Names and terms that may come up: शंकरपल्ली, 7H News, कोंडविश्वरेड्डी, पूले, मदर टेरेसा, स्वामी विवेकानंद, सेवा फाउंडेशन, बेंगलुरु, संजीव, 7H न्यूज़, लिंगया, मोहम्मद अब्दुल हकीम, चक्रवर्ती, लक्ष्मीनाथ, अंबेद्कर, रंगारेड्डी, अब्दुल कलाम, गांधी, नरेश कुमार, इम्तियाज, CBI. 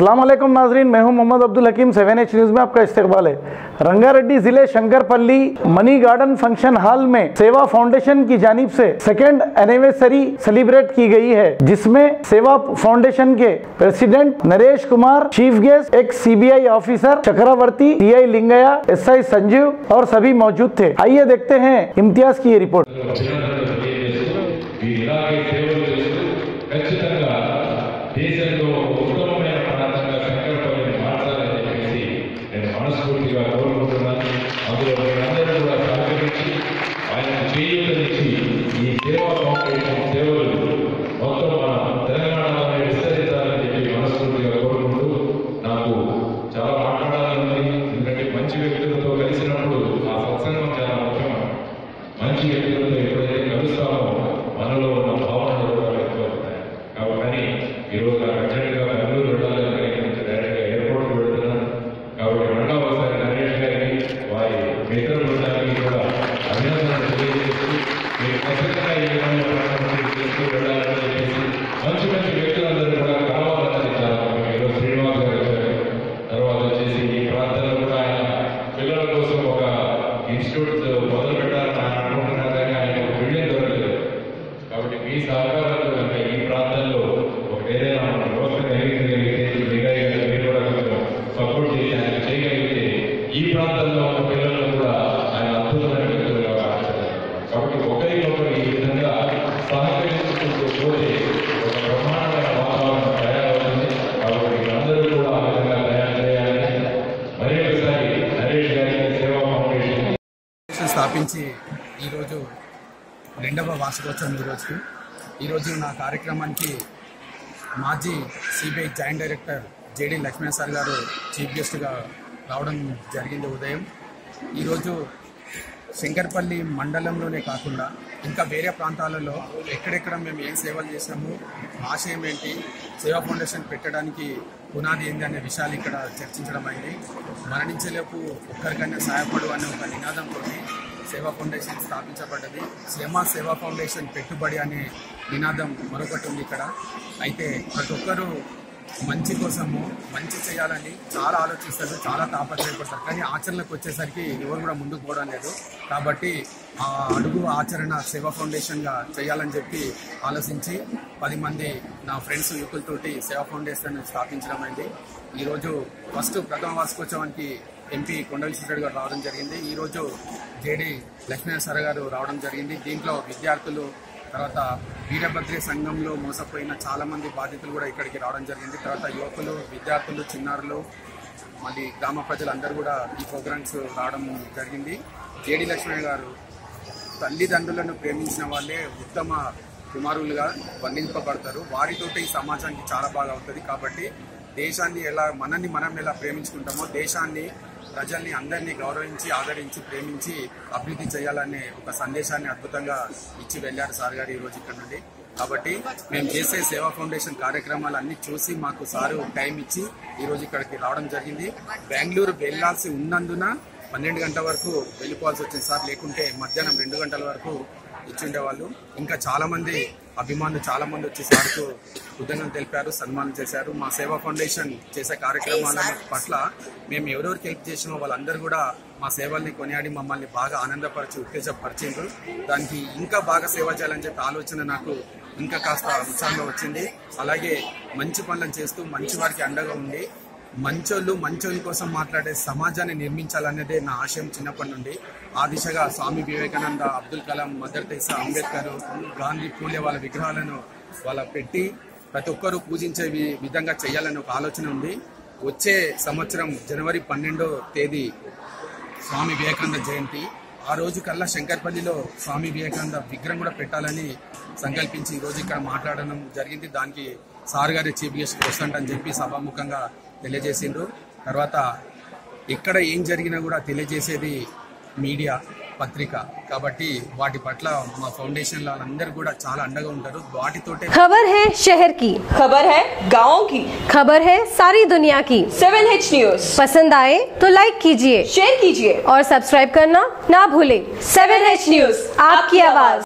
अस्सलाम वालेकुम नाजरीन, मैं हूं मोहम्मद अब्दुल हकीम। 7H न्यूज़ में आपका इस्तकबाल है। रंगारेड्डी ज़िले शंकरपल्ली money garden function hall में सेवा फाउंडेशन की जानिब से 2nd एनिवर्सरी सेलिब्रेट की गई है, जिसमें सेवा फाउंडेशन के president नरेश कुमार, chief guest ex-CBI officer चक्रवर्ती, CI लिंगया, SI संजीव और सभी मौजूद थे। आइए देखते हैं इम्तियाज की ये रिपोर्ट। స్థాపించి ఈరోజు 2వ వార్షికోత్సవం ఈరోజు నా కార్యక్రమానికి మాజీ CBI joint director JD Lakshminath sir గారు చీఫ్ గెస్ట్గా రావడం జరిగింది। ఉదయం ఈరోజు శంకర్పల్లి మండలంలోనే కాకుండా ఇంకా వేరే ప్రాంతాలలో ఎక్కడెక్కడ మేము ఏం సేవలు చేసాము, ఆశయం ఏంటి, సేవా ఫౌండేషన్ పెట్టడానికి పునాది ఏంది అనే విషయాలు ఇక్కడ చర్చించడం అయింది। మరణించేలోపు ఒక్కరికైనా సహాయపడు అనే ఒక నినాదంతో సేవా ఫౌండేషన్ స్థాపించబడ్డది। సేవా ఫౌండేషన్ పెట్టుబడి అనే నినాదం మరొకటి ఉంది ఇక్కడ। అయితే ప్రతి ఒక్కరూ మంచి కోసము మంచి చేయాలని చాలా ఆలోచిస్తారు, చాలా తాపత్రయపడతారు, కానీ ఆచరణకు వచ్చేసరికి ఎవరు కూడా ముందుకు పోవడం లేదు। కాబట్టి ఆ అడుగు ఆచరణ సేవా ఫౌండేషన్గా చేయాలని చెప్పి ఆలోచించి 10 మంది నా ఫ్రెండ్స్ యువకులతోటి సేవా ఫౌండేషన్ స్థాపించడం అయింది। ఈరోజు ఫస్ట్ 1వ వార్షికోత్సవానికి ఎంపీ కొండవిశ్వరెడ్డి గారు రావడం జరిగింది। ఈరోజు JD లక్ష్మీనాథ్ సార్ గారు రావడం జరిగింది। దీంట్లో విద్యార్థులు, తర్వాత వీరభద్రి సంఘంలో మోసపోయిన చాలామంది బాధితులు కూడా ఇక్కడికి రావడం జరిగింది। తర్వాత యువకులు, విద్యార్థులు, చిన్నారులు, మళ్ళీ గ్రామ ప్రజలందరూ కూడా ఈ ప్రోగ్రామ్స్ రావడం జరిగింది। JD లక్ష్మీనాథ్ గారు తల్లిదండ్రులను ప్రేమించిన వాళ్ళే ఉత్తమ కుమారులుగా వర్ణింపబడతారు, వారితోటి ఈ సమాజానికి చాలా బాగా అవుతుంది। కాబట్టి దేశాన్ని ఎలా, మనల్ని మనం ఎలా ప్రేమించుకుంటామో, దేశాన్ని, ప్రజల్ని అందరినీ గౌరవించి, ఆదరించి, ప్రేమించి అభివృద్ధి చేయాలనే ఒక సందేశాన్ని అద్భుతంగా ఇచ్చి వెళ్ళారు సార్ గారు ఈరోజు ఇక్కడ నుండి। కాబట్టి మేము చేసే సేవా ఫౌండేషన్ కార్యక్రమాలన్నీ చూసి మాకు సారు టైం ఇచ్చి ఈరోజు ఇక్కడికి రావడం జరిగింది। బెంగళూరు వెళ్లాల్సి ఉన్నందున 12 గంటల వరకు వెళ్ళిపోవాల్సి వచ్చింది సార్, లేకుంటే మధ్యాహ్నం 2 గంటల వరకు ఇచ్చిండేవాళ్ళు। ఇంకా చాలామంది అభిమానులు చాలామంది వచ్చి సార్కు కృతజ్ఞతలు తెలిపారు, సన్మానం చేశారు। మా సేవా ఫౌండేషన్ చేసే కార్యక్రమాల పట్ల మేము ఎవరెవరికి హెల్ప్ చేసినా వాళ్ళందరూ కూడా మా సేవల్ని కొనియాడి మమ్మల్ని బాగా ఆనందపరిచి, ఉత్తేజపరిచిండ్రు। దానికి ఇంకా బాగా సేవ చేయాలని చెప్పి ఆలోచన నాకు ఇంకా కాస్త ఉత్సాహంగా వచ్చింది। అలాగే మంచి పనులను చేస్తూ మంచి వారికి అండగా ఉండి మంచోళ్ళు మంచోళ్ళ కోసం మాట్లాడే సమాజాన్ని నిర్మించాలనేదే నా ఆశయం చిన్నప్పటి నుండి। ఆ దిశగా స్వామి వివేకానంద, అబ్దుల్ కలాం, మదర్ టెరెసా, అంబేద్కర్, గాంధీ, పూలే వాళ్ళ విగ్రహాలను వాళ్ళ పెట్టి ప్రతి ఒక్కరూ పూజించే విధంగా చేయాలని ఒక ఆలోచన ఉంది। వచ్చే సంవత్సరం జనవరి 12వ తేదీ స్వామి వివేకానంద జయంతి, ఆ రోజు కల్లా శంకర్పల్లిలో స్వామి వివేకానంద విగ్రహం కూడా పెట్టాలని సంకల్పించి ఈరోజు ఇక్కడ మాట్లాడడం జరిగింది। దానికి సార్ గారి చీఫ్ గెస్ట్ వస్తుంట అని చెప్పి సభాముఖంగా తెలియజేసిండ్రు। తర్వాత ఎక్కడ ఏం జరిగినా కూడా తెలియజేసేది మీడియా, పత్రిక, కాబట్టి వాటి పట్ల మా ఫౌండేషన్ వాళ్ళందరూ కూడా చాలా అండగా ఉంటారు। వాటితోటే खबर है शहर की, खबर है गाँव की, खबर है सारी दुनिया की। 7H न्यूज पसंद आए तो लाइक कीजिए, शेयर कीजिए और सब्सक्राइब करना ना भूले। 7H न्यूज आपकी आवाज।